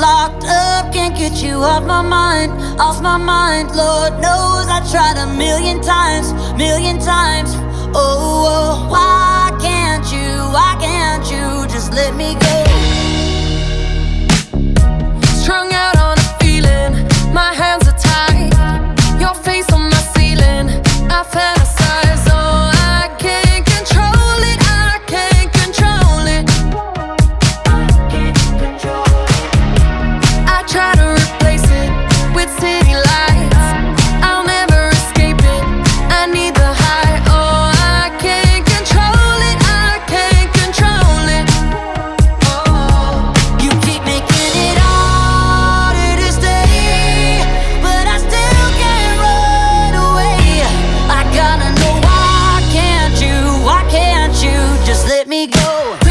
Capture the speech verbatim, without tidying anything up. locked up, can't get you off my mind, off my mind. Lord knows I tried a million times, million times. Oh, oh, why can't you, why can't you just let me go? Strung out on a feeling, my hands are tied, your face on my ceiling, I fantasize. Oh, I can't control it, I can't control it, I can't control it. I try to replace it with city lights, I'll never escape it, I need the high. Oh, I can't control it, I can't control it. Oh, you keep making it harder to stay, but I still can't run away. I gotta know, why can't you, why can't you just let me go?